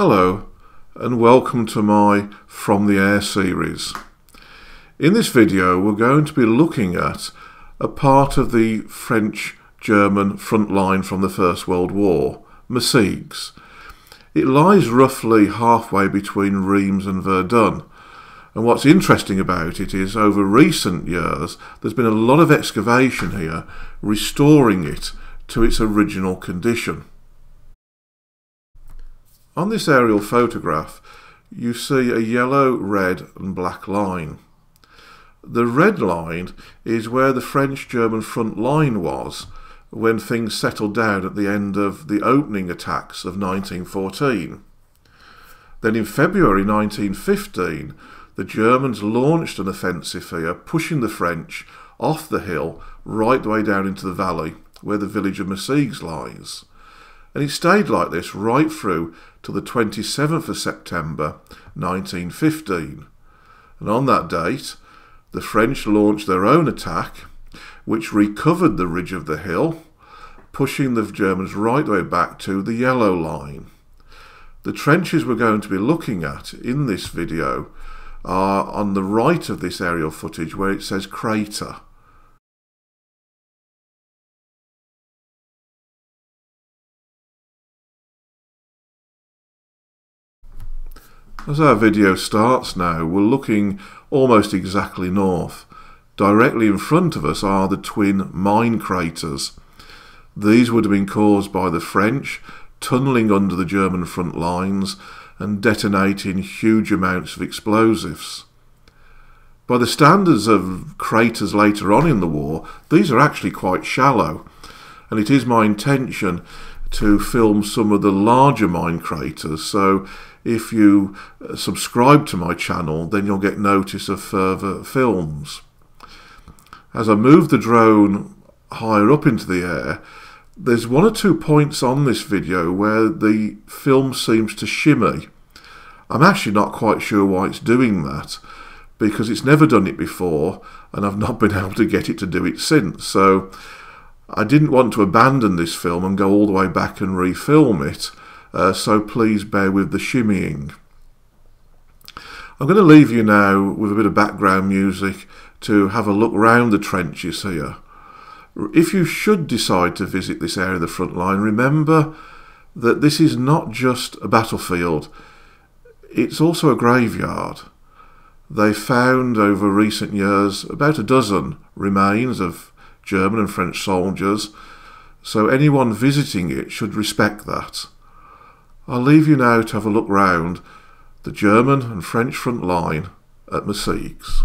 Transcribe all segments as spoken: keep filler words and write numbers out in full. Hello and welcome to my From the Air series. In this video we're going to be looking at a part of the French-German front line from the First World War, Massiges. It lies roughly halfway between Reims and Verdun, and what's interesting about it is over recent years there's been a lot of excavation here restoring it to its original condition. On this aerial photograph you see a yellow, red and black line. The red line is where the French-German front line was when things settled down at the end of the opening attacks of nineteen fourteen. Then in February nineteen fifteen the Germans launched an offensive here, pushing the French off the hill right the way down into the valley where the village of Massiges lies. And it stayed like this right through to the twenty-seventh of September nineteen fifteen. And on that date, the French launched their own attack, which recovered the ridge of the hill, pushing the Germans right the way back to the yellow line. The trenches we're going to be looking at in this video are on the right of this aerial footage where it says crater. As our video starts now, we're looking almost exactly north. Directly in front of us are the twin mine craters. These would have been caused by the French tunnelling under the German front lines and detonating huge amounts of explosives. By the standards of craters later on in the war, these are actually quite shallow, and it is my intention to film some of the larger mine craters, so if you subscribe to my channel then you'll get notice of further films. As I move the drone higher up into the air, there's one or two points on this video where the film seems to shimmy. I'm actually not quite sure why it's doing that, because it's never done it before and I've not been able to get it to do it since, so I didn't want to abandon this film and go all the way back and refilm it, uh, so please bear with the shimmying. I'm going to leave you now with a bit of background music to have a look round the trenches here. If you should decide to visit this area of the front line, remember that this is not just a battlefield, it's also a graveyard. They found over recent years about a dozen remains of German and French soldiers, so anyone visiting it should respect that. I'll leave you now to have a look round the German and French front line at Massiges.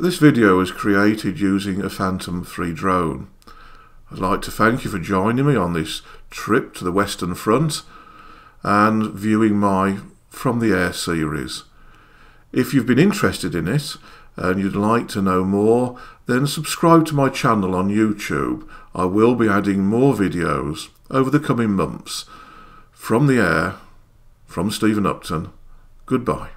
This video was created using a Phantom three drone. I'd like to thank you for joining me on this trip to the Western Front and viewing my From the Air series. If you've been interested in it and you'd like to know more, then subscribe to my channel on YouTube. I will be adding more videos over the coming months. From the Air, from Stephen Upton, goodbye.